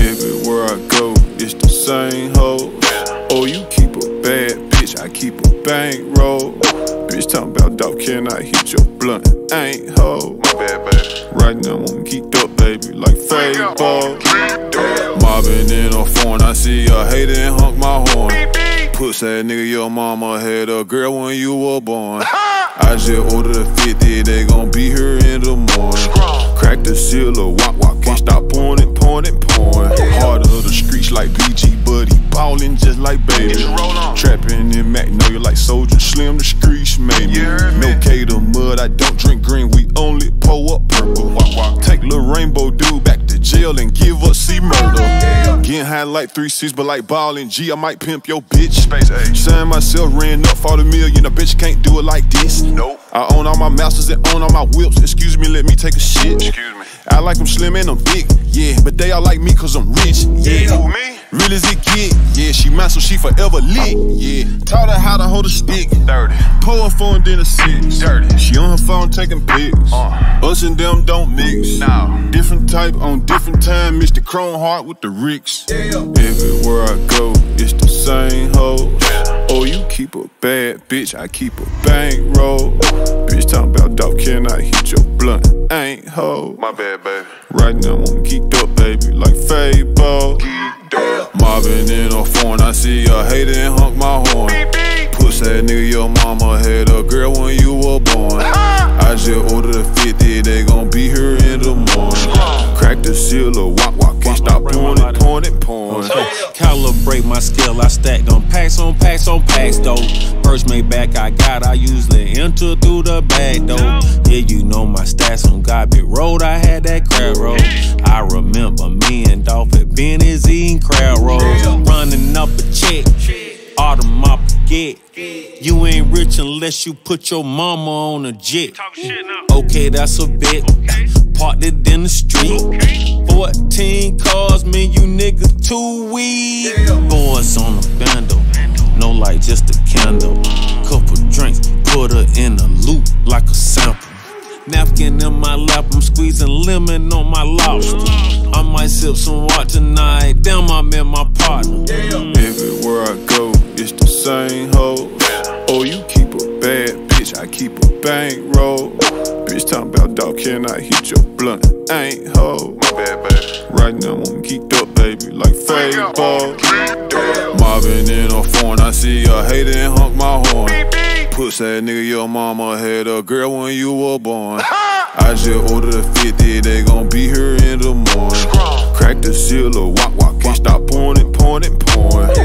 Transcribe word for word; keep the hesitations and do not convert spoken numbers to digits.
Everywhere I go, it's the same hoes. Oh, you keep a bad bitch, I keep a bankroll. Bitch talking about, dog, can I hit your blunt? Ain't ho. Right now I'm geeked up, baby, like Fable. Mobbing in a phone, I see a hater and honk my horn. Puss that nigga, your mama had a girl when you were born. I just ordered a fifty, they gon' be here in the morning. Crack the sealer, wop wop, can't stop pouring it, pouring it, pouring. Heart of the streets like P G, buddy, ballin' just like baby. Trappin' in Magnolia like Soldier Slim, the streets made me. No K to mud, I don't drink green, we only pour up purple. Take Lil Rainbow Dude back to jail and give up C murder. Getting high like three six, but like ballin' G, I might pimp your bitch. Sign myself, ran up, fought a million, a bitch can't do it like this. Nope. I own all my masters and own all my whips. Excuse me, let me take a shit. Excuse me. I like them slim and I'm big, yeah, but they all like me cause I'm rich, yeah. Ooh, me? Real as it get, yeah, she mine so she forever lit, yeah. Taught her how to hold a stick, dirty. Pull her phone then a six, dirty. She on her phone taking pics, uh. Us and them don't mix, nah. Different type on different time, Mister Cronehart with the Ricks, yeah. Everywhere I go, it's the same hoes. Oh, you keep a bad bitch, I keep a bankroll. Bitch talking about, dog, can I hit your blunt? Ain't ho. My bad, baby. Right now I'm geeked up, baby, like Fable. Mobbing in a phone, I see a hater and honk my horn. Puss that nigga, your mama had a girl when you were born. I just ordered a fifty, they gon' be here in the morning. Crack the sealer, wop wop, can't stop pouring it, pouring it, pouring. Calibrate my skill, I stacked on packs on packs on packs though. First made back I got, I usually enter through the bag though. Yeah, you know my stats on Garbage Road, I had that crab roll. I remember me and Dolph at Benny's eating crab rolls. Running up a check, all the mop get. You ain't rich unless you put your mama on a jet. Okay, that's a bit. Parked it in the street. Fourteen cars, me, you niggas too weak. Boys on a bundle, no light, just a candle. Couple drinks, put her in a loop like a sample. Napkin in my lap, I'm squeezing lemon on my lobster. I might sip some water tonight, damn, I'm in my partner. Everywhere I go, it's the same hoes. Oh, you keep a bad bitch, I keep a bankroll. Bitch talking about, dog, can I hit your blunt? Ain't ho. My bad, baby. Right now I'm geeked up, baby, like Fable. Mobbing in a phone, I see a hater and honk my horn. Puss that nigga, your mama had a girl when you were born. I just ordered a fifty, they gon' be here in the morning. Crack the sealer, wop wop, can't stop pouring it, pouring it, pouring.